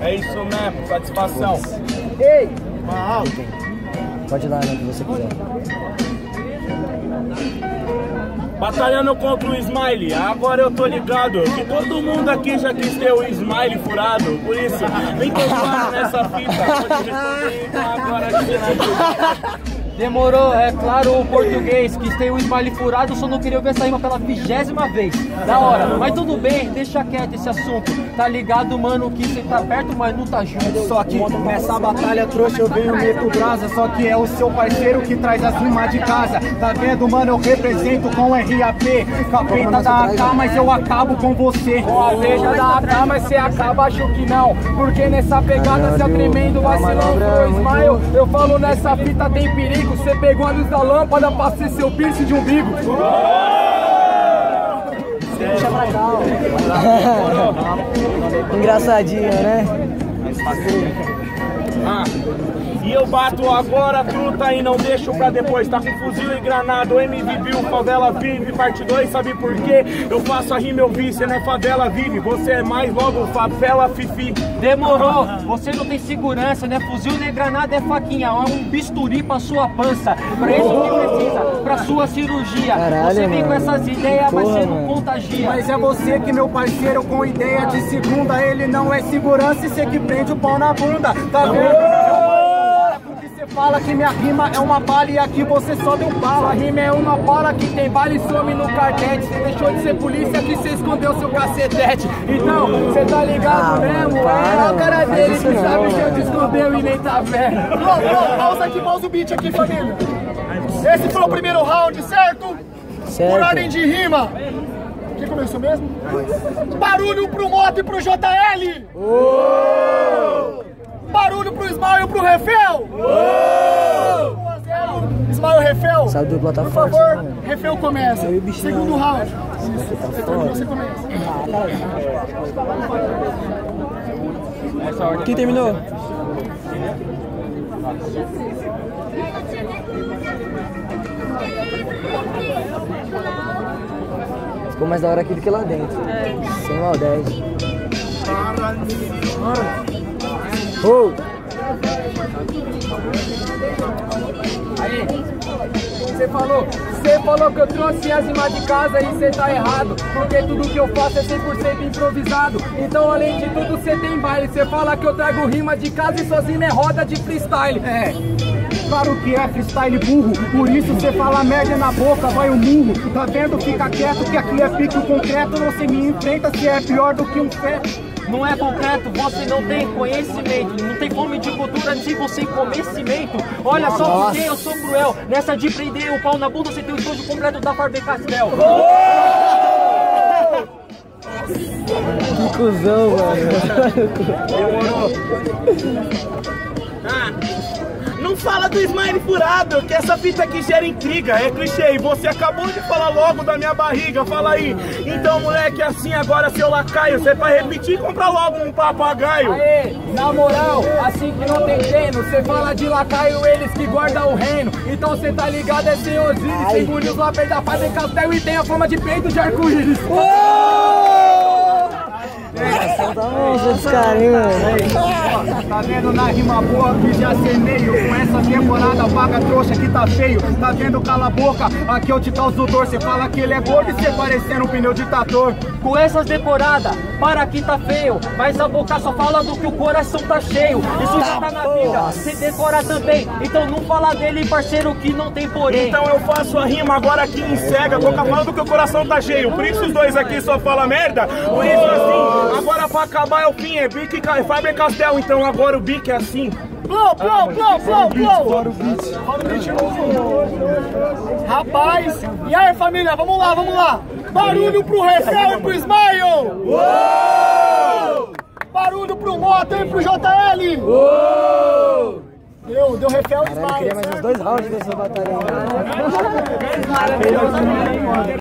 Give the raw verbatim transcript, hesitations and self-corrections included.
É isso mesmo, satisfação. Ei! Mal. Pode ir lá, né, que você quiser. Batalhando contra o Smiley, agora eu tô ligado que todo mundo aqui já quis ter o Smiley furado. Por isso, vem continuar nessa fita, pode responder agora aqui. Demorou, é claro, o português quis ter o Smiley furado, só não queria ver essa rima pela vigésima vez. Da hora, mas tudo bem, deixa quieto esse assunto. Tá ligado, mano, que você tá perto, mas não tá junto. Só que nessa batalha trouxa eu venho meto brasa, só que é o seu parceiro que traz as rimas de casa. Tá vendo, mano, eu represento com o R A P. Capeta da A K, mas eu acabo com você. Com a veja da A K, mas você acaba, acho que não. Porque nessa pegada você é tremendo vacilão pro Smiley. Eu falo nessa fita tem perigo. Você pegou a luz da lâmpada pra ser seu piercing de umbigo. Deixa pra cá, ó. Engraçadinho, né? Ah, e eu bato agora, truta, e não deixo pra depois. Tá com fuzil e granado, M V Bill, favela vive, parte dois, sabe por quê? Eu faço a rima, eu vi, cê não é favela vive, você é mais logo favela fifi. Demorou, você não tem segurança, né? Fuzil nem granada é faquinha, é um bisturi pra sua pança. Pra isso que precisa, pra sua cirurgia. Caralho, você vem mano. Com essas ideias, porra, mas você não contagia. Mas é você que, meu parceiro, com ideia de segunda, ele não é segurança e você que prende o pau na bunda, tá vendo? Fala que minha rima é uma bala e aqui você só deu bala. A rima é uma bala que tem bala e some no cartete. Você deixou de ser polícia que você escondeu seu cacetete. Então, você tá ligado ah, mesmo? Para, é a cara dele que sabe que eu te escondeu e nem tá velho. Não, não, pausa aqui, pausa o beat aqui, família. Esse foi o primeiro round, certo? Certo. Por ordem de rima. Quem começou mesmo? Barulho pro Motta e pro J L. Oh! Barulho pro Smiley e pro Refel! um a zero, Smiley e Refel! Sabe, por favor, Refel começa. Segundo round. Você terminou, você começa. Quem terminou? Ficou mais da hora aqui do que lá dentro. Sem maldade. Oh. Aí, você falou, você falou que eu trouxe as rimas de casa e você tá errado. Porque tudo que eu faço é cem por cento improvisado. Então além de tudo você tem baile. Você fala que eu trago rima de casa e sozinho é roda de freestyle. É, claro que é freestyle burro. Por isso você fala merda na boca, vai o murro. Tá vendo? Fica quieto que aqui é pique o concreto. Não se me enfrenta se é pior do que um feto. Não é concreto, você não tem conhecimento. Não tem fome de cultura se você comecimento. Olha só porque eu sou cruel. Nessa de prender o pau na bunda, você tem o estúdio completo da Faber-Castell. Que cuzão, velho. Não fala do Smiley furado, que essa fita aqui gera intriga, é clichê. E você acabou de falar logo da minha barriga, fala aí. Então, moleque, assim agora, seu lacaio, você vai repetir, compra logo um papagaio. Aê, na moral, assim que não tem treino, você fala de lacaio, eles que guardam o reino. Então você tá ligado, é senhorzinho, você engoliu os lápis da Faber-Castell e tem a forma de peito de arco-íris. Tá vendo na rima boa que já semeio. Com essa temporada vaga trouxa que tá feio. Tá vendo, cala a boca, aqui eu te causo dor. Cê fala que ele é gordo e cê parecendo um pneu de trator. Com essas temporadas, para que tá feio. Mas a boca só fala do que o coração tá cheio. Isso já tá na vida, cê decora também. Então não fala dele, parceiro, que não tem porém. Então eu faço a rima agora que encega. Boca fala do que o coração tá cheio. Por isso os dois aqui só falam merda. Por isso assim, agora pra acabar é o fim. É Bic e Faber-Castell, então agora o Bic é assim. Blow, blow, blow, blow, blow! Rapaz, e aí família, vamos lá, vamos lá! Barulho pro Refel e pro Smile! Uou! Barulho pro Motta e pro J L! Uou! Deu, deu Refel e Smile! Eu queria mais uns dois rounds dessa batalha.